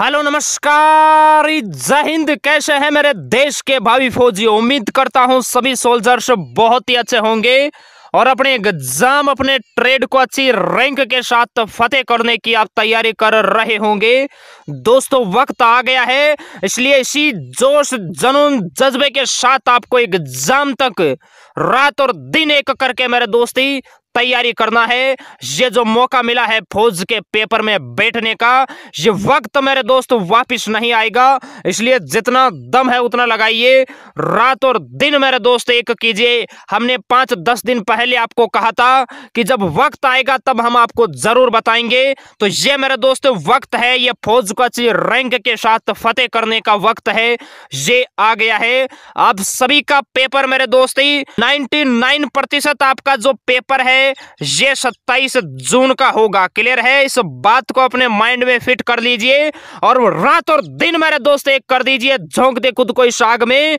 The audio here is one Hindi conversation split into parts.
हेलो नमस्कार, जय हिंद। कैसे हैं मेरे देश के भावी फौजी? उम्मीद करता हूं सभी सोल्जर्स बहुत ही अच्छे होंगे और अपने एग्जाम, अपने ट्रेड को अच्छी रैंक के साथ फतेह करने की आप तैयारी कर रहे होंगे। दोस्तों, वक्त आ गया है, इसलिए इसी जोश, जुनून, जज्बे के साथ आपको एग्जाम तक रात और दिन एक करके मेरे दोस्ती तैयारी करना है। ये जो मौका मिला है फौज के पेपर में बैठने का, ये वक्त मेरे दोस्त वापस नहीं आएगा, इसलिए जितना दम है उतना लगाइए। रात और दिन मेरे दोस्त एक कीजिए। हमने 5-10 दिन पहले आपको कहा था कि जब वक्त आएगा तब हम आपको जरूर बताएंगे। तो ये मेरे दोस्त वक्त है, ये फौज को अच्छी रैंक के साथ फतेह करने का वक्त है, ये आ गया है। आप सभी का पेपर मेरे दोस्त 99% आपका जो पेपर है ये 27 जून का होगा। क्लियर है? इस बात को अपने माइंड में फिट कर लीजिए और रात और दिन मेरे दोस्त एक कर दीजिए। झोंक दे खुद को इस आग में,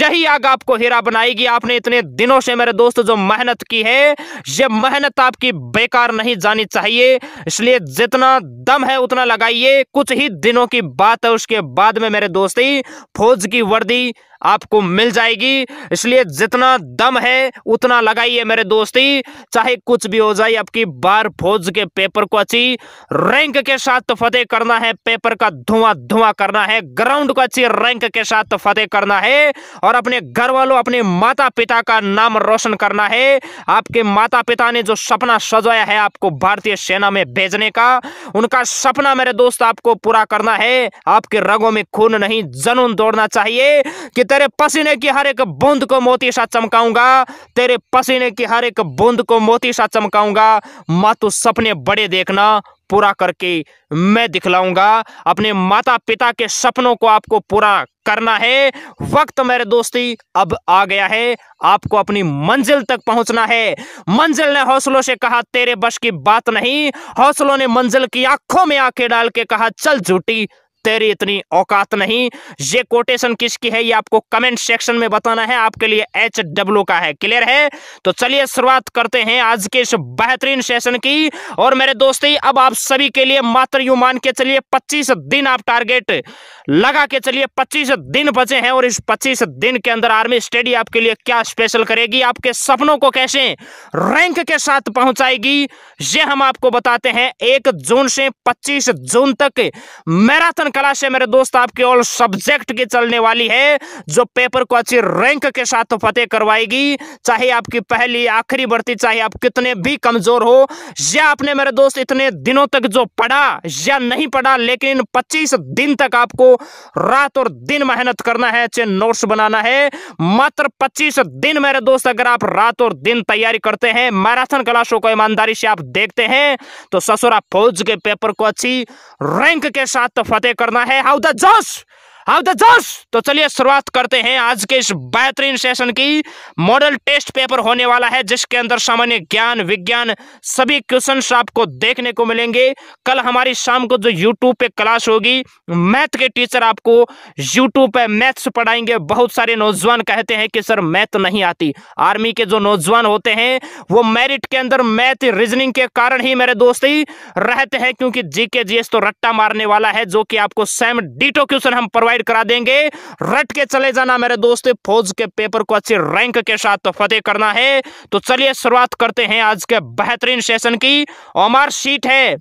यही आग आपको हीरा बनाएगी। आपने इतने दिनों से मेरे दोस्त जो मेहनत की है, ये मेहनत आपकी बेकार नहीं जानी चाहिए, इसलिए जितना दम है उतना लगाइए। कुछ ही दिनों की बात है, उसके बाद में मेरे दोस्त फौज की वर्दी आपको मिल जाएगी, इसलिए जितना दम है उतना लगाइए मेरे दोस्ती। चाहे कुछ भी हो जाए, आपकी बार फौज के पेपर को अच्छी रैंक के साथ फतेह करना है। पेपर का धुआं धुआं करना है, ग्राउंड को अच्छी रैंक के साथ फतेह करना है और अपने घर वालों, अपने माता पिता का नाम रोशन करना है। आपके माता पिता ने जो सपना सजाया है आपको भारतीय सेना में भेजने का, उनका सपना मेरे दोस्त आपको पूरा करना है। आपके रगों में खून नहीं, जुनून दौड़ना चाहिए कि तेरे पसीने की हर एक बूंद को मोती सा चमकाऊंगा, तेरे पसीने की हर एक बूंद को मोती सा चमकाऊंगा। माँ, तू सपने बड़े देखना, पूरा करके मैं दिखलाऊंगा। अपने माता पिता के सपनों को आपको पूरा करना है। वक्त मेरे दोस्ती अब आ गया है, आपको अपनी मंजिल तक पहुंचना है। मंजिल ने हौसलों से कहा तेरे बस की बात नहीं, हौसलों ने मंजिल की आंखों में आंखें डाल के कहा चल झूठी, तेरी इतनी औकात नहीं। ये कोटेशन किसकी है ये आपको कमेंट सेक्शन में बताना है, आपके लिए HW का है। क्लियर है? तो चलिए शुरुआत करते हैं आज के इस बेहतरीन सेशन की। और मेरे दोस्ती अब आप सभी के लिए मात्र यूं मान के चलिए 25 दिन आप टारगेट लगा के चलिए, 25 दिन बचे हैं और इस 25 दिन के अंदर आर्मी स्टडी आपके लिए क्या स्पेशल करेगी, आपके सपनों को कैसे रैंक के साथ पहुंचाएगी, ये हम आपको बताते हैं। 1 जून से 25 जून तक मैराथन क्लास है मेरे दोस्त आपके ऑल सब्जेक्ट की चलने वाली है, जो पेपर को अच्छी रैंक के साथ फतेह करवाएगी। चाहे आपकी पहली, आखिरी भर्ती, चाहे आप कितने भी कमजोर हो, या आपने मेरे दोस्त इतने दिनों तक जो पढ़ा या नहीं पढ़ा, लेकिन 25 दिन तक आपको रात और दिन मेहनत करना है, अच्छे नोट्स बनाना है। मात्र 25 दिन मेरे दोस्त अगर आप रात और दिन तैयारी करते हैं, मैराथन क्लासों को ईमानदारी से आप देखते हैं, तो ससुरा फौज के पेपर को अच्छी रैंक के साथ फतेह करना है। हाउ द जोश, हाउ द जोश। तो चलिए शुरुआत करते हैं आज के इस बेहतरीन सेशन की। मॉडल टेस्ट पेपर होने वाला है, जिसके अंदर सामान्य ज्ञान, विज्ञान सभी क्वेश्चंस आपको देखने को मिलेंगे। कल हमारी शाम को जो यूट्यूब पे क्लास होगी, मैथ के टीचर आपको यूट्यूब पे मैथ्स पढ़ाएंगे। बहुत सारे नौजवान कहते हैं कि सर मैथ नहीं आती। आर्मी के जो नौजवान होते हैं वो मेरिट के अंदर मैथ, रीजनिंग के कारण ही मेरे दोस्त ही रहते हैं, क्योंकि GK GS तो रट्टा मारने वाला है, जो कि आपको सेम डिटो क्वेश्चन हम प्रोवाइड करा देंगे। रट के चले जाना मेरे दोस्त, फौज के पेपर को अच्छे रैंक के साथ फतेह करना है। तो चलिए शुरुआत करते हैं आज के बेहतरीन सेशन की। ओमार शीट है,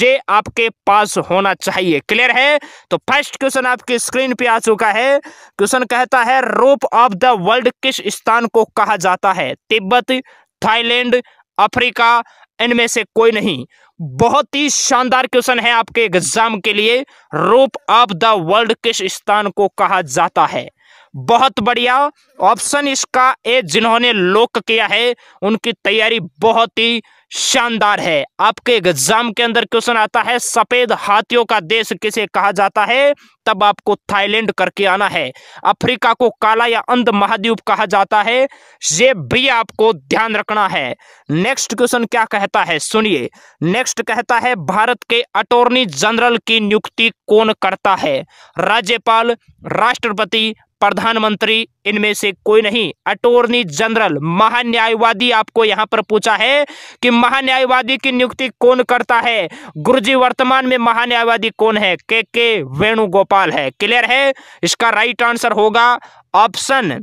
ये आपके पास होना चाहिए। क्लियर है? तो फर्स्ट क्वेश्चन आपकी स्क्रीन पे आ चुका है। क्वेश्चन कहता है रोप ऑफ द वर्ल्ड किस स्थान को कहा जाता है? तिब्बत, थाईलैंड, अफ्रीका, इनमें से कोई नहीं। बहुत ही शानदार क्वेश्चन है आपके एग्जाम के लिए। रोप ऑफ द वर्ल्ड किस स्थान को कहा जाता है? बहुत बढ़िया ऑप्शन इसका ए। जिन्होंने लॉक किया है उनकी तैयारी बहुत ही शानदार है। आपके एग्जाम के अंदर क्वेश्चन आता है सफेद हाथियों का देश किसे कहा जाता है, तब आपको थाईलैंड करके आना है। अफ्रीका को काला या अंध महाद्वीप कहा जाता है, ये भी आपको ध्यान रखना है। नेक्स्ट क्वेश्चन क्या कहता है सुनिए। नेक्स्ट कहता है भारत के अटॉर्नी जनरल की नियुक्ति कौन करता है? राज्यपाल, राष्ट्रपति, प्रधानमंत्री इनमें से कोई नहीं, अटॉर्नी जनरल महान्यायवादी आपको यहां पर पूछा है कि महान्यायवादी की नियुक्ति कौन करता है। गुरुजी वर्तमान में महान्यायवादी कौन है? के वेणुगोपाल है। क्लियर है? इसका राइट आंसर होगा ऑप्शन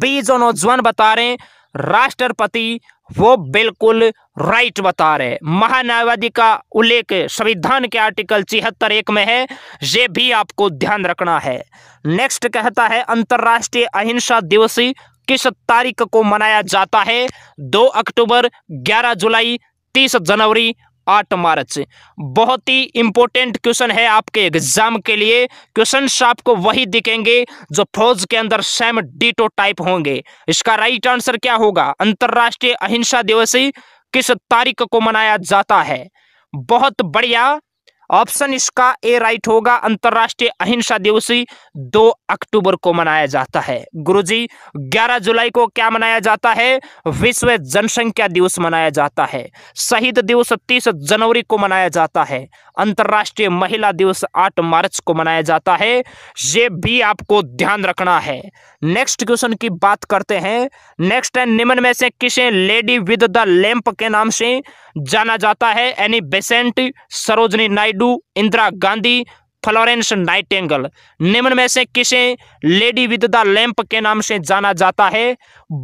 बी। जो नौजवान बता रहे राष्ट्रपति वो बिल्कुल राइट बता रहे। महान्यायवादी का उल्लेख संविधान के आर्टिकल 74(1) में है, ये भी आपको ध्यान रखना है। नेक्स्ट कहता है अंतर्राष्ट्रीय अहिंसा दिवस किस तारीख को मनाया जाता है? 2 अक्टूबर, 11 जुलाई, 30 जनवरी, 8 मार्च। बहुत ही इंपॉर्टेंट क्वेश्चन है आपके एग्जाम के लिए। क्वेश्चन आपको वही दिखेंगे जो फौज के अंदर सेम डिटो टाइप होंगे। इसका राइट आंसर क्या होगा? अंतरराष्ट्रीय अहिंसा दिवस किस तारीख को मनाया जाता है? बहुत बढ़िया, ऑप्शन इसका ए राइट होगा। अंतरराष्ट्रीय अहिंसा दिवस 2 अक्टूबर को मनाया जाता है। गुरुजी 11 जुलाई को क्या मनाया जाता है? विश्व जनसंख्या दिवस मनाया जाता है। शहीद दिवस 30 जनवरी को मनाया जाता है। अंतरराष्ट्रीय महिला दिवस 8 मार्च को मनाया जाता है। ये भी आपको ध्यान रखना है। नेक्स्ट क्वेश्चन की बात करते हैं। नेक्स्ट है निम्न में से किसे लेडी विद द लैंप के नाम से जाना जाता है? Annie Besant, Sarojini Naidu, Indira Gandhi, Florence Nightingale. निम्न में से किसे लेडी विद द लैंप के नाम से जाना जाता है?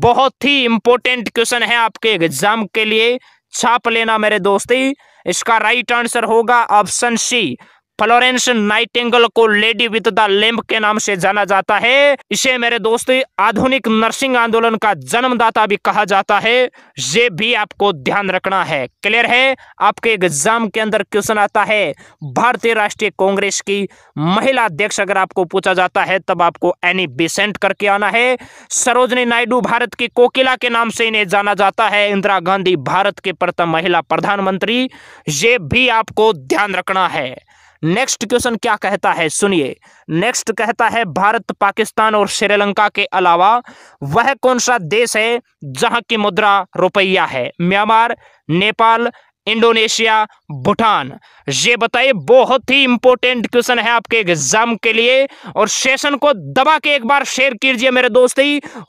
बहुत ही इंपॉर्टेंट क्वेश्चन है आपके एग्जाम के लिए, छाप लेना मेरे दोस्ती। इसका राइट आंसर होगा ऑप्शन सी। फ्लोरेंस नाइटिंगेल को लेडी विद द लैंप के नाम से जाना जाता है। इसे मेरे दोस्ती आधुनिक नर्सिंग आंदोलन का जन्मदाता भी कहा जाता है। ये भी आपको ध्यान रखना है। क्लियर है? आपके एग्जाम के अंदर क्वेश्चन आता है भारतीय राष्ट्रीय कांग्रेस की महिला अध्यक्ष अगर आपको पूछा जाता है तब आपको एनी बेसेंट करके आना है। सरोजनी नायडू भारत की कोकिला के नाम से इन्हें जाना जाता है। इंदिरा गांधी भारत के प्रथम महिला प्रधानमंत्री। ये भी आपको ध्यान रखना है। नेक्स्ट क्वेश्चन क्या कहता है, सुनिए। नेक्स्ट कहता है भारत, पाकिस्तान और श्रीलंका के अलावा वह कौन सा देश है जहां की मुद्रा रुपया है? Myanmar, Nepal, Indonesia, Bhutan. ये बताइए, बहुत ही इंपॉर्टेंट क्वेश्चन है आपके एग्जाम के लिए। और सेशन को दबा के एक बार शेयर कीजिए मेरे दोस्त।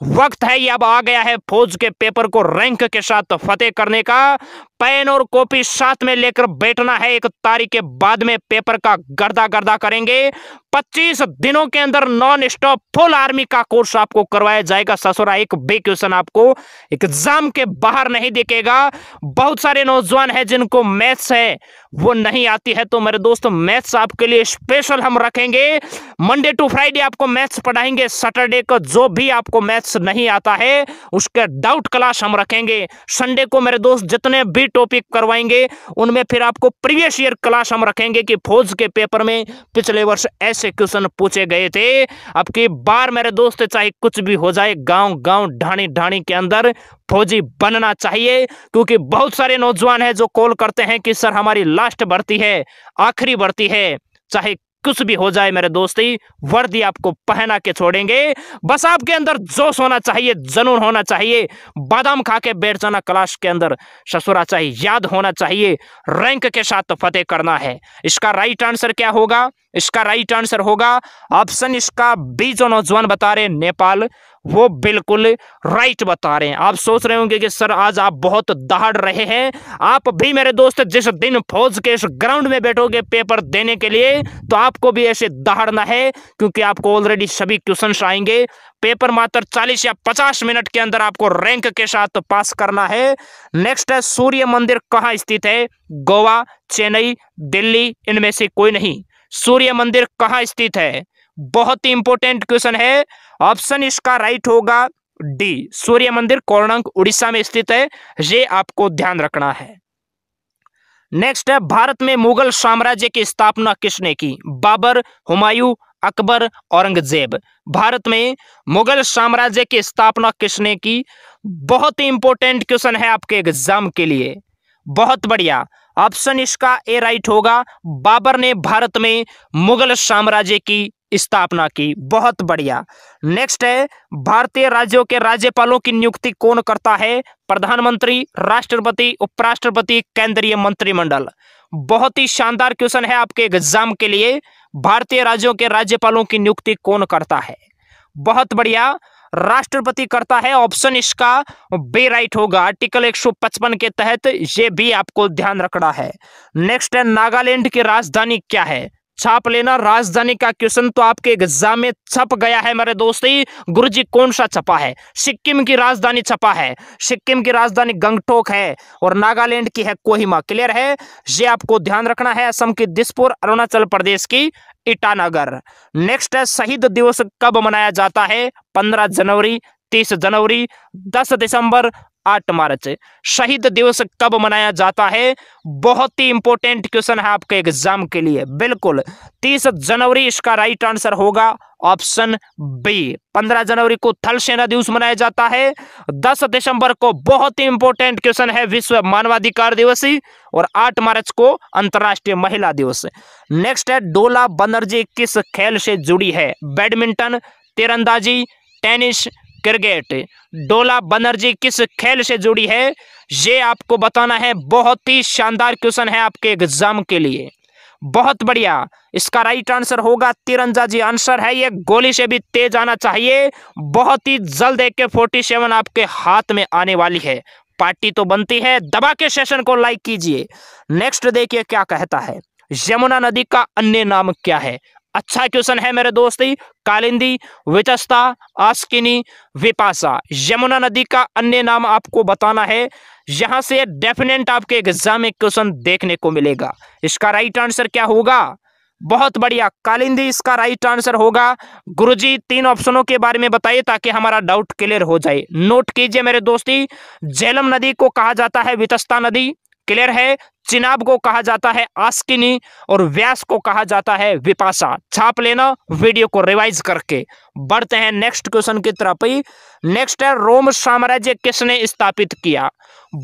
वक्त है, ये अब आ गया है फौज के पेपर को रैंक के साथ फतेह करने का। पेन और कॉपी साथ में लेकर बैठना है। 1 तारीख के बाद में पेपर का गर्दा गर्दा करेंगे। 25 दिनों के अंदर नॉन स्टॉप फुल आर्मी का कोर्स आपको करवाया जाएगा। ससुरा एक भी क्वेश्चन आपको एग्जाम के बाहर नहीं दिखेगा। बहुत सारे नौजवान हैं जिनको मैथ्स है वो नहीं आती है, तो मेरे दोस्त मैथ्स आपके लिए स्पेशल हम रखेंगे। मंडे टू फ्राइडे आपको मैथ्स पढ़ाएंगे। सैटरडे को जो भी आपको मैथ्स नहीं आता है उसके डाउट क्लास हम रखेंगे। संडे को मेरे दोस्त जितने भी टॉपिक करवाएंगे उनमें फिर आपको प्रीवियस ईयर क्लास हम रखेंगे कि फौज के पेपर में पिछले वर्ष ऐसे क्वेश्चन पूछे गए थे। अब की बार मेरे दोस्त चाहे कुछ भी हो जाए, गांव-गांव, ढाणी-ढाणी के अंदर फौजी बनना चाहिए। क्योंकि बहुत सारे नौजवान हैं जो कॉल करते हैं कि सर हमारी लास्ट भर्ती है, आखिरी भर्ती है। चाहे कुछ भी हो जाए मेरे दोस्ती, वर्दी आपको पहना के छोड़ेंगे। बस आपके अंदर जोश होना चाहिए, जुनून होना चाहिए। बादाम खा के बैठ जाना क्लास के अंदर ससुरा चाहिए, याद होना चाहिए। रैंक के साथ फतेह करना है। इसका राइट आंसर क्या होगा? इसका राइट आंसर होगा ऑप्शन इसका बी। जो नौजवान बता रहे नेपाल, वो बिल्कुल राइट बता रहे हैं। आप सोच रहे होंगे कि सर आज आप बहुत दहाड़ रहे हैं। आप भी मेरे दोस्त जिस दिन फौज के इस ग्राउंड में बैठोगे पेपर देने के लिए तो आपको भी ऐसे दहाड़ना है, क्योंकि आपको ऑलरेडी सभी क्वेश्चंस आएंगे। पेपर मात्र 40 या 50 मिनट के अंदर आपको रैंक के साथ पास करना है। नेक्स्ट है सूर्य मंदिर कहाँ स्थित है? गोवा, चेन्नई, दिल्ली, इनमें से कोई नहीं। सूर्य मंदिर कहाँ स्थित है? बहुत ही इंपॉर्टेंट क्वेश्चन है। ऑप्शन इसका राइट होगा डी। सूर्य मंदिर कोणार्क, उड़ीसा में स्थित है। ये आपको ध्यान रखना है। नेक्स्ट है भारत में मुगल साम्राज्य की स्थापना किसने की? बाबर, हुमायूं, अकबर, औरंगजेब। भारत में मुगल साम्राज्य की स्थापना किसने की? बहुत ही इंपॉर्टेंट क्वेश्चन है आपके एग्जाम के लिए। बहुत बढ़िया, ऑप्शन इसका ए राइट होगा। बाबर ने भारत में मुगल साम्राज्य की स्थापना की। बहुत बढ़िया। नेक्स्ट है भारतीय राज्यों के राज्यपालों की नियुक्ति कौन करता है? प्रधानमंत्री, राष्ट्रपति, उपराष्ट्रपति, केंद्रीय मंत्रिमंडल। बहुत ही शानदार क्वेश्चन है आपके एग्जाम के लिए। भारतीय राज्यों के राज्यपालों की नियुक्ति कौन करता है? बहुत बढ़िया, राष्ट्रपति करता है, ऑप्शन इसका बी राइट होगा। आर्टिकल 155 के तहत ये भी आपको ध्यान रखना है। नेक्स्ट है, नागालैंड की राजधानी क्या है? छाप लेना, राजधानी का क्वेश्चन तो आपके एग्जाम में छप गया है मेरे दोस्ती। गुरुजी कौन सा छपा है? सिक्किम की राजधानी छपा है, सिक्किम की राजधानी गंगटोक है और नागालैंड की है कोहिमा। क्लियर है, ये आपको ध्यान रखना है। असम की दिसपुर, अरुणाचल प्रदेश की ईटानगर। नेक्स्ट है, शहीद दिवस कब मनाया जाता है? 15 जनवरी, 30 जनवरी, 10 दिसंबर, 8 मार्च। शहीद दिवस कब मनाया जाता है? बहुत ही इंपॉर्टेंट क्वेश्चन है आपके एग्जाम के लिए। बिल्कुल 30 जनवरी इसका राइट आंसर होगा, ऑप्शन बी। 15 जनवरी को थल सेना दिवस मनाया जाता है, 10 दिसंबर को बहुत ही इंपॉर्टेंट क्वेश्चन है विश्व मानवाधिकार दिवस, और 8 मार्च को अंतर्राष्ट्रीय महिला दिवस। नेक्स्ट है, डोला बनर्जी किस खेल से जुड़ी है? बैडमिंटन, तीरंदाजी, टेनिस, क्रिकेट। डोला बनर्जी किस खेल से जुड़ी है ये आपको बताना है। बहुत ही शानदार क्वेश्चन है आपके एग्जाम के लिए। बहुत बढ़िया, इसका राइट आंसर होगा तीरंदाजी आंसर है। ये गोली से भी तेज आना चाहिए। बहुत ही जल्द AK-47 आपके हाथ में आने वाली है, पार्टी तो बनती है। दबा के सेशन को लाइक कीजिए। नेक्स्ट देखिए क्या कहता है, यमुना नदी का अन्य नाम क्या है? अच्छा क्वेश्चन है मेरे दोस्ती। कालिंदी, वितस्ता, आस्किनी, विपाशा। यमुना नदी का अन्य नाम आपको बताना है। यहां से डेफिनेट आपके एग्जाम में क्वेश्चन देखने को मिलेगा। इसका राइट आंसर क्या होगा? बहुत बढ़िया, कालिंदी इसका राइट आंसर होगा। गुरुजी तीन ऑप्शनों के बारे में बताइए ताकि हमारा डाउट क्लियर हो जाए। नोट कीजिए मेरे दोस्ती, झेलम नदी को कहा जाता है वितस्ता नदी, क्लियर है। चिनाब को कहा जाता है आस्किनी और व्यास को कहा जाता है विपाशा। छाप लेना वीडियो को रिवाइज करके। बढ़ते हैं नेक्स्ट क्वेश्चन की तरफ। नेक्स्ट है, रोम साम्राज्य किसने स्थापित किया?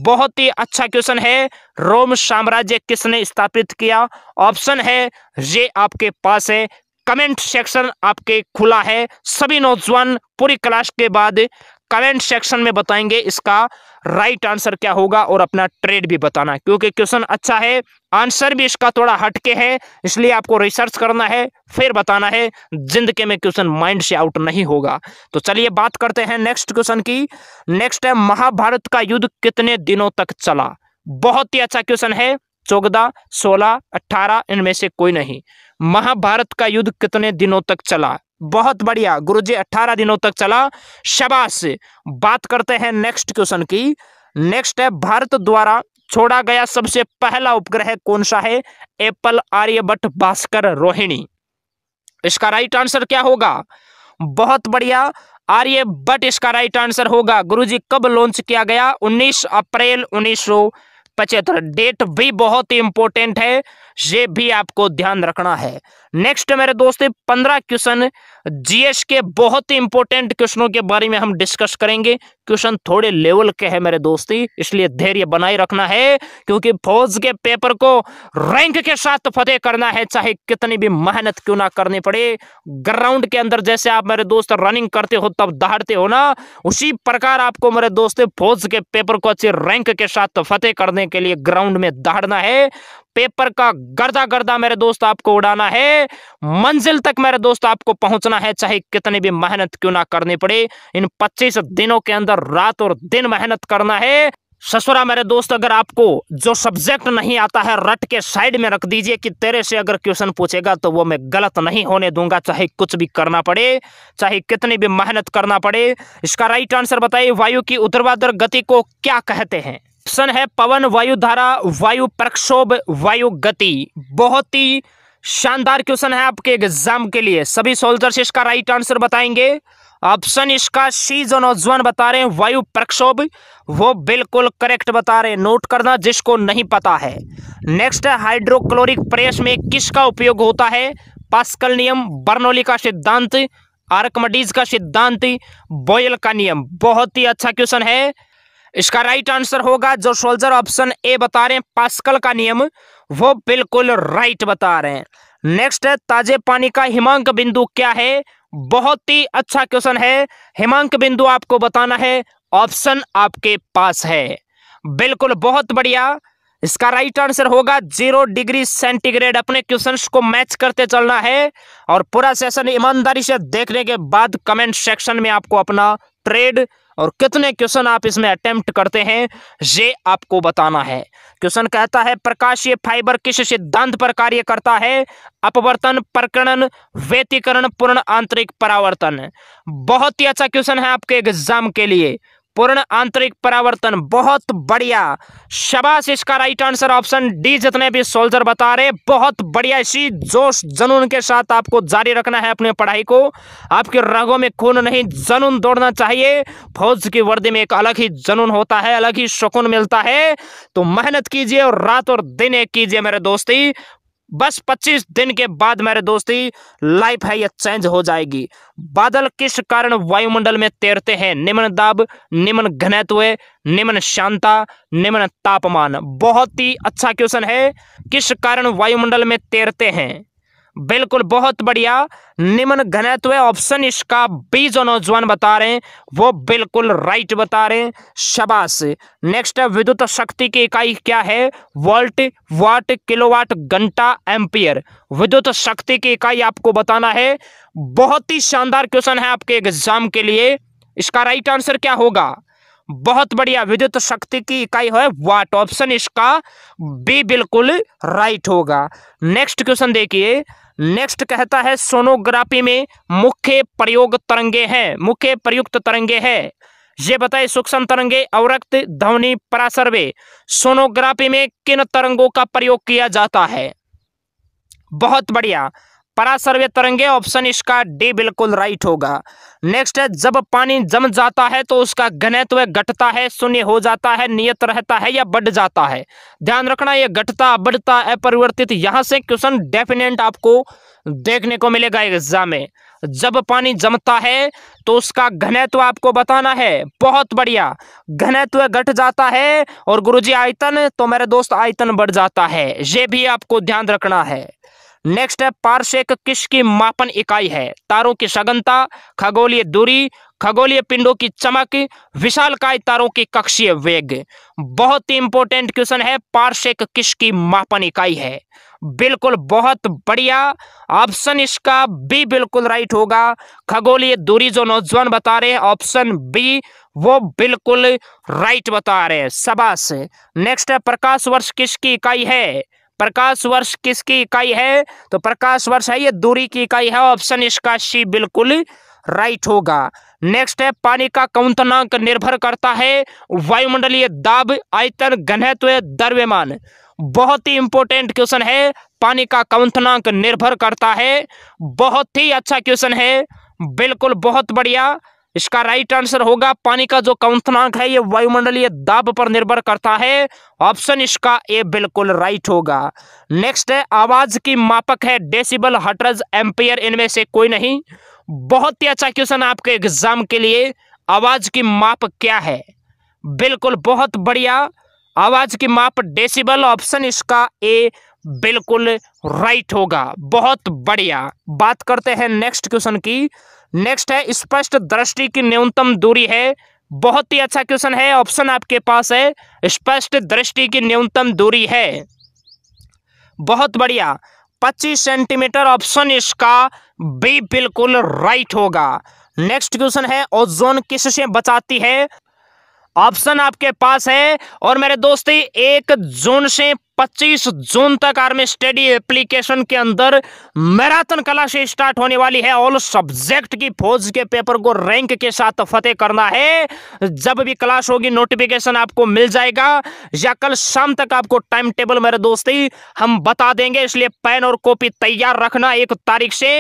बहुत ही अच्छा क्वेश्चन है, रोम साम्राज्य किसने स्थापित किया। ऑप्शन है ये आपके पास है, कमेंट सेक्शन आपके खुला है। सभी नौजवान पूरी क्लास के बाद कमेंट सेक्शन में बताएंगे इसका राइट आंसर क्या होगा और अपना ट्रेड भी बताना, क्योंकि क्वेश्चन अच्छा है, आंसर भी इसका थोड़ा हटके है, इसलिए आपको रिसर्च करना है फिर बताना है। जिंदगी में क्वेश्चन माइंड से आउट नहीं होगा। तो चलिए बात करते हैं नेक्स्ट क्वेश्चन की। नेक्स्ट है, महाभारत का युद्ध कितने दिनों तक चला? बहुत ही अच्छा क्वेश्चन है। 14, 16, 18 इनमें से कोई नहीं। महाभारत का युद्ध कितने दिनों तक चला? बहुत बढ़िया गुरुजी, 18 दिनों तक चला, शाबाश। बात करते हैं नेक्स्ट क्वेश्चन की। नेक्स्ट है, भारत द्वारा छोड़ा गया सबसे पहला उपग्रह कौन सा है? एप्पल, आर्यभट्ट, भास्कर, रोहिणी। इसका राइट आंसर क्या होगा? बहुत बढ़िया, आर्यभट्ट इसका राइट आंसर होगा। गुरुजी कब लॉन्च किया गया? 19 अप्रैल 1975। डेट भी बहुत ही इंपॉर्टेंट है, ये भी आपको ध्यान रखना है। नेक्स्ट मेरे दोस्ते 15 क्वेश्चन जीएस के बहुत ही इंपॉर्टेंट क्वेश्चनों के बारे में हम डिस्कस करेंगे। क्वेश्चन थोड़े लेवल के हैं मेरे दोस्ती, इसलिए धैर्य बनाए रखना है, क्योंकि फौज के पेपर को रैंक के साथ फतेह करना है, चाहे कितनी भी मेहनत क्यों ना करनी पड़े। ग्राउंड के अंदर जैसे आप मेरे दोस्त रनिंग करते हो तब दहाड़ते हो ना, उसी प्रकार आपको मेरे दोस्ते फौज के पेपर को अच्छे रैंक के साथ फतेह करने के लिए ग्राउंड में दहाड़ना है। पेपर का गर्दा गर्दा मेरे दोस्त आपको उड़ाना है, मंजिल तक मेरे दोस्त आपको पहुंचना है, चाहे कितनी भी मेहनत क्यों ना करनी पड़े। इन 25 दिनों के अंदर रात और दिन मेहनत करना है। ससुरा मेरे दोस्त, अगर आपको जो सब्जेक्ट नहीं आता है रट के साइड में रख दीजिए कि तेरे से अगर क्वेश्चन पूछेगा तो वो मैं गलत नहीं होने दूंगा, चाहे कुछ भी करना पड़े, चाहे कितनी भी मेहनत करना पड़े। इसका राइट आंसर बताइए, वायु की ऊर्ध्वाधर गति को क्या कहते हैं? ऑप्शन है पवन, वायु धारा, वायु प्रक्षोभ, वायु गति। बहुत ही शानदार क्वेश्चन है आपके एग्जाम के लिए। सभी सोल्जर्स इसका राइट आंसर बताएंगे। ऑप्शन इसका सी जो नौजवान बता रहे हैं वायु प्रक्षोभ, वो बिल्कुल करेक्ट बता रहे हैं। नोट करना जिसको नहीं पता है। नेक्स्ट है, हाइड्रोक्लोरिक प्रेस में किसका उपयोग होता है? पास्कल नियम, बर्नौली का सिद्धांत, आर्कमिडीज का सिद्धांत, बॉयल का नियम। बहुत ही अच्छा क्वेश्चन है। इसका राइट आंसर होगा जो सोल्जर ऑप्शन ए बता रहे हैं पास्कल का नियम, वो बिल्कुल राइट बता रहे हैं। नेक्स्ट है, ताजे पानी का हिमांक बिंदु क्या है? बहुत ही अच्छा क्वेश्चन है। हिमांक बिंदु आपको बताना है, ऑप्शन आपके पास है। बिल्कुल बहुत बढ़िया, इसका राइट आंसर होगा 0 डिग्री सेंटीग्रेड। अपने क्वेश्चंस को मैच करते चलना है और पूरा सेशन ईमानदारी से देखने के बाद कमेंट सेक्शन में आपको अपना ट्रेड और कितने क्वेश्चन आप इसमें अटेम्प्ट करते हैं ये आपको बताना है। क्वेश्चन कहता है प्रकाशीय फाइबर किस सिद्धांत पर कार्य करता है? अपवर्तन, प्रकरण, व्यतिकरण, पूर्ण आंतरिक परावर्तन। बहुत ही अच्छा क्वेश्चन है आपके एग्जाम के लिए, पूर्ण आंतरिक परावर्तन। बहुत बढ़िया, शाबाश। इसका राइट आंसर ऑप्शन डी। जितने भी सोल्जर बता रहे बहुत बढ़िया, इसी जोश जुनून के साथ आपको जारी रखना है अपने पढ़ाई को। आपके रगों में खून नहीं, जुनून दौड़ना चाहिए। फौज की वर्दी में एक अलग ही जुनून होता है, अलग ही सुकून मिलता है। तो मेहनत कीजिए और रात और दिन एक कीजिए मेरे दोस्ती। बस 25 दिन के बाद मेरे दोस्ती लाइफ है ये चेंज हो जाएगी। बादल किस कारण वायुमंडल में तैरते हैं? निम्न दाब, निम्न घनत्व, निम्न शांता, निम्न तापमान। बहुत ही अच्छा क्वेश्चन है, किस कारण वायुमंडल में तैरते हैं। बिल्कुल बहुत बढ़िया, निम्न घनत्व ऑप्शन इसका बी जो नौजवान बता रहे हैं वो बिल्कुल राइट बता रहे हैं, शाबाश। नेक्स्ट है विद्युत शक्ति की इकाई क्या है? वोल्ट, वाट, किलोवाट, घंटा, एम्पियर। विद्युत शक्ति की इकाई आपको बताना है। बहुत ही शानदार क्वेश्चन है आपके एग्जाम के लिए। इसका राइट आंसर क्या होगा? बहुत बढ़िया, विद्युत शक्ति की इकाई है वाट। ऑप्शन इसका बी बिल्कुल राइट होगा। नेक्स्ट क्वेश्चन देखिए। नेक्स्ट कहता है सोनोग्राफी में मुख्य प्रयोग तरंगे हैं, मुख्य प्रयुक्त तरंगे हैं, ये बताए। सूक्ष्म तरंगे, अवरक्त, ध्वनि, परासर्वे। सोनोग्राफी में किन तरंगों का प्रयोग किया जाता है? बहुत बढ़िया, परासर्वे तरंगे। ऑप्शन इसका डी बिल्कुल राइट होगा। नेक्स्ट है जब पानी जम जाता है तो उसका घनत्व घटता है, शून्य हो जाता है, नियत रहता है या बढ़ जाता है? ध्यान रखना, यह घटता, बढ़ता, अपरिवर्तित। यहाँ से क्वेश्चन डेफिनेट आपको देखने को मिलेगा एग्जाम में। जब पानी जमता है तो उसका घनत्व आपको बताना है। बहुत बढ़िया, घनत्व घट जाता है। और गुरुजी आयतन, तो मेरे दोस्त आयतन बढ़ जाता है, ये भी आपको ध्यान रखना है। नेक्स्ट है पार्सेक किसकी मापन इकाई है? तारों की सघनता, खगोलीय दूरी, खगोलीय पिंडों की चमक, विशालकाय तारों की कक्षीय वेग। बहुत ही इंपॉर्टेंट क्वेश्चन है, पार्सेक किसकी मापन इकाई है? बिल्कुल बहुत बढ़िया, ऑप्शन इसका बी बिल्कुल राइट होगा। खगोलीय दूरी जो नौजवान बता रहे हैं ऑप्शन बी वो बिल्कुल राइट बता रहे हैं, शाबाश। नेक्स्ट है प्रकाश वर्ष किसकी इकाई है? प्रकाश वर्ष किसकी इकाई है? तो प्रकाश वर्ष है, ये दूरी की इकाई है। ऑप्शन इसका सी बिल्कुल राइट होगा। नेक्स्ट है पानी का क्वथनांक निर्भर करता है वायुमंडलीय दाब, आयतन, घनत्व, द्रव्यमान। बहुत ही इंपॉर्टेंट क्वेश्चन है, पानी का क्वथनांक निर्भर करता है। बहुत ही अच्छा क्वेश्चन है, बिल्कुल बहुत बढ़िया। इसका राइट आंसर होगा पानी का जो क्वथनांक है ये वायुमंडलीय दाब पर निर्भर करता है। ऑप्शन इसका ए बिल्कुल राइट होगा। नेक्स्ट है आवाज की मापक है डेसिबल, हर्ट्ज, एम्पियर, इनमें से कोई नहीं। बहुत ही अच्छा क्वेश्चन आपके एग्जाम के लिए, आवाज की माप क्या है? बिल्कुल बहुत बढ़िया, आवाज की माप डेसिबल। ऑप्शन इसका ए बिल्कुल राइट होगा। बहुत बढ़िया, बात करते हैं नेक्स्ट क्वेश्चन की। नेक्स्ट है स्पष्ट दृष्टि की न्यूनतम दूरी है। बहुत ही अच्छा क्वेश्चन है, ऑप्शन आपके पास है, स्पष्ट दृष्टि की न्यूनतम दूरी है। बहुत बढ़िया, 25 सेंटीमीटर। ऑप्शन इसका बी बिल्कुल राइट होगा। नेक्स्ट क्वेश्चन है ओजोन किससे बचाती है? ऑप्शन आपके पास है। और मेरे दोस्ती 1 जून से 25 जून तक आर्मी स्टडी एप्लीकेशन के अंदर मैराथन कला से स्टार्ट होने वाली है। ऑल सब्जेक्ट की फौज के पेपर को रैंक के साथ फतेह करना है। जब भी क्लास होगी नोटिफिकेशन आपको मिल जाएगा या कल शाम तक आपको टाइम टेबल मेरे दोस्ती हम बता देंगे, इसलिए पेन और कॉपी तैयार रखना। 1 तारीख से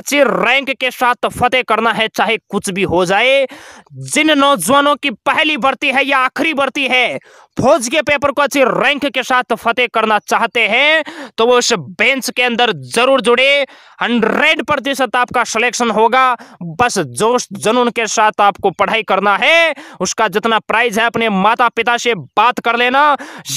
अच्छी रैंक के साथ फतेह करना है, चाहे कुछ भी हो जाए। जिन नौजवानों की पहली भर्ती है या आखिरी भर्ती है, फौज के पेपर को अच्छी रैंक के साथ बातें करना चाहते हैं तो वो उस बेंच के अंदर जरूर जुड़े। 100% आपका सिलेक्शन होगा। बस जोश जुनून के साथ आपको पढ़ाई करना है। उसका जितना प्राइज है अपने माता पिता से बात कर लेना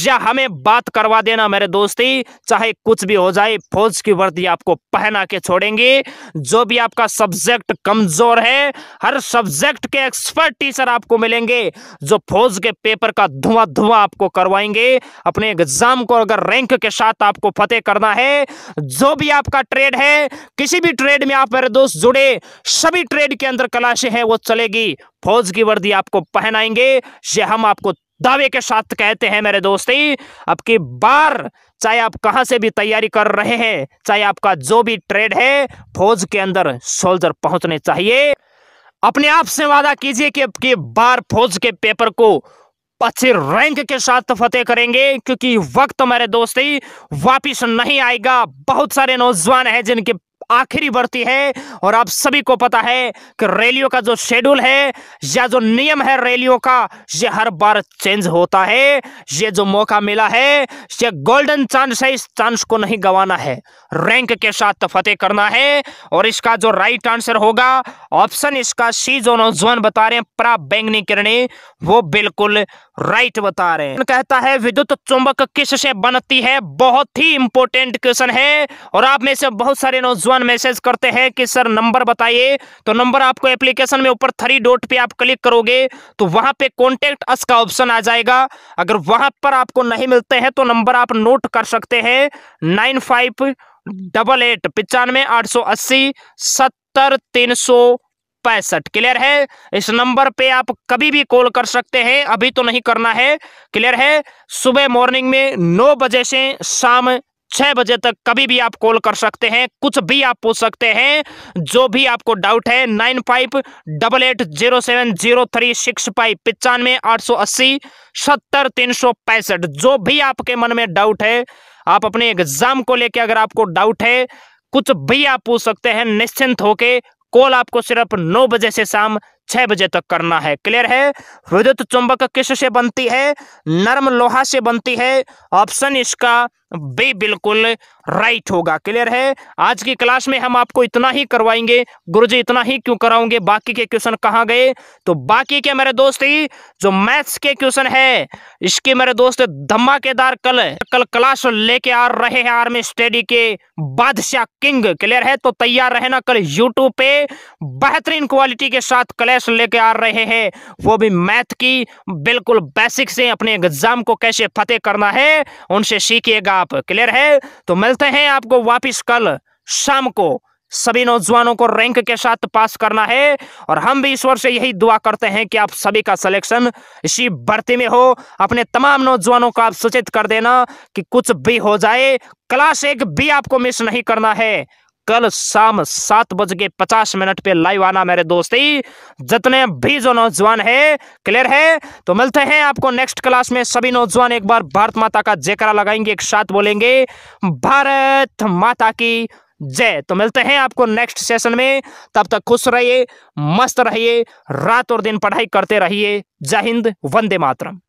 या हमें बात करवा देना मेरे दोस्ती, चाहे कुछ भी हो जाए फौज की वर्दी आपको पहना के छोड़ेंगे। जो भी आपका सब्जेक्ट कमजोर है हर सब्जेक्ट के एक्सपर्ट टीचर आपको मिलेंगे जो फौज के पेपर का धुआं आपको करवाएंगे। अपने एग्जाम को अगर रैंक के साथ आपको फतेह करना है, जो भी आपका ट्रेड है किसी भी ट्रेड में आप मेरे दोस्त जुड़े, सभी ट्रेड के अंदर क्लासें हैं वो चलेगी। फौज की वर्दी आपको पहनाएंगे, ये हम आपको दावे के साथ कहते हैं मेरे दोस्ती। अब की बार चाहे आप कहां से भी तैयारी कर रहे हैं, चाहे आपका जो भी ट्रेड है, फौज के अंदर सोल्जर पहुंचने चाहिए। अपने आप से वादा कीजिए कि अब की बार फौज के पेपर को अच्छे रैंक के साथ फतेह करेंगे, क्योंकि वक्त मेरे दोस्ती वापिस नहीं आएगा। बहुत सारे नौजवान हैं जिनके आखिरी भर्ती है और आप सभी को पता है कि रैलियों का जो शेड्यूल है या जो नियम है रैलियों का, ये हर बार चेंज होता है। ये जो मौका मिला है ये गोल्डन चांस है, इस चांस को नहीं गंवाना है, रैंक के साथ फतेह करना है। और इसका जो राइट आंसर होगा ऑप्शन इसका सी, जो नौजवान बता रहे हैं परा बैंगनी किरणें, वो बिल्कुल राइट बता रहे हैं। कहता है विद्युत चुंबक किससे बनती है, बहुत ही इंपॉर्टेंट क्वेश्चन है। और आप में से बहुत सारे नौजवान मैसेज करते हैं कि सर नंबर बताइए, तो नंबर आपको एप्लीकेशन में ऊपर 3 डॉट पे आप क्लिक करोगे तो वहां पे कॉन्टेक्ट अस का ऑप्शन आ जाएगा। अगर वहां पर आपको नहीं मिलते हैं तो नंबर आप नोट कर सकते हैं 9588 95 880 70 365। क्लियर है? इस नंबर पे आप कभी भी कॉल कर सकते हैं, अभी तो नहीं करना है। क्लियर है? सुबह मॉर्निंग में 9 बजे से शाम 6 बजे तक कभी भी आप कॉल कर सकते हैं, कुछ भी आप पूछ सकते हैं, जो भी आपको डाउट है। 9588070365 9588 70 365। जो भी आपके मन में डाउट है, आप अपने एग्जाम को लेके अगर आपको डाउट है, कुछ भी आप पूछ सकते हैं। निश्चिंत होके कॉल आपको सिर्फ 9 बजे से शाम 6 बजे तक करना है। क्लियर है? विद्युत चुंबक किससे बनती है, नरम लोहा से बनती है। ऑप्शन इसका बी बिल्कुल राइट होगा। क्लियर है? आज की क्लास में हम आपको इतना ही करवाएंगे। गुरुजी इतना ही क्यों कराओगे, बाकी के क्वेश्चन कहाँ गए? तो बाकी के मेरे दोस्त जो मैथ्स के क्वेश्चन है, इसके मेरे दोस्त धमाकेदार कल क्लास लेके आ रहे हैं आर्मी स्टडी के बादशाह किंग। क्लियर है? तो तैयार रहना, कल यूट्यूब पे बेहतरीन क्वालिटी के साथ क्लास लेके आ रहे हैं, वो भी मैथ की बिल्कुल बेसिक से। अपने एग्जाम को कैसे फतेह करना है उनसे सीखिएगा आप। क्लियर है? तो मिलते हैं आपको वापस कल शाम को। सभी नौजवानों को रैंक के साथ पास करना है और हम भी ईश्वर से यही दुआ करते हैं कि आप सभी का सिलेक्शन इसी भर्ती में हो। अपने तमाम नौजवानों को आप सूचित कर देना कि कुछ भी हो जाए, क्लास 1 भी आपको मिस नहीं करना है। कल शाम 7:50 पे लाइव आना मेरे दोस्ती, जितने भी जो नौजवान है। क्लियर है? तो मिलते हैं आपको नेक्स्ट क्लास में। सभी नौजवान एक बार भारत माता का जयकारा लगाएंगे, एक साथ बोलेंगे भारत माता की जय। तो मिलते हैं आपको नेक्स्ट सेशन में। तब तक खुश रहिए, मस्त रहिए, रात और दिन पढ़ाई करते रहिए। जय हिंद, वंदे मातरम।